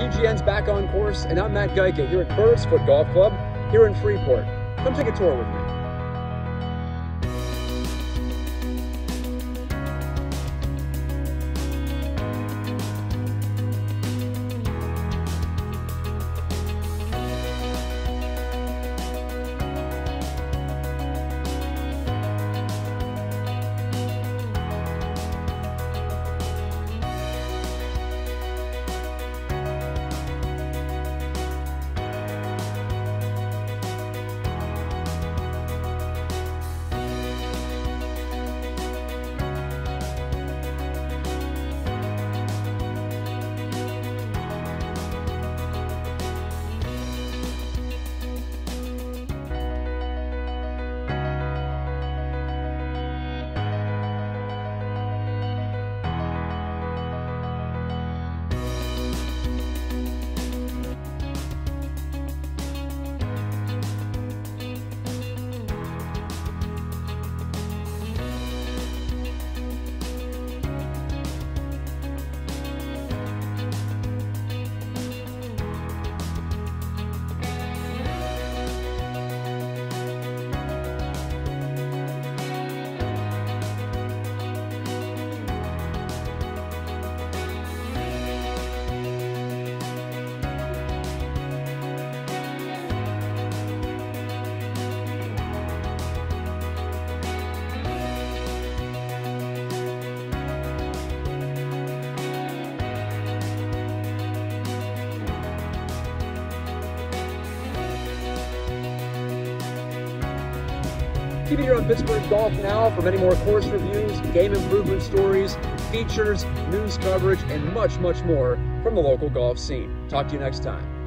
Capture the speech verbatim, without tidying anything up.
D G N's back on course, and I'm Matt Gajtka here at Birdsfoot Golf Club here in Freeport. Come take a tour with me. Keep it here on Pittsburgh Golf Now for many more course reviews, game improvement stories, features, news coverage, and much, much more from the local golf scene. Talk to you next time.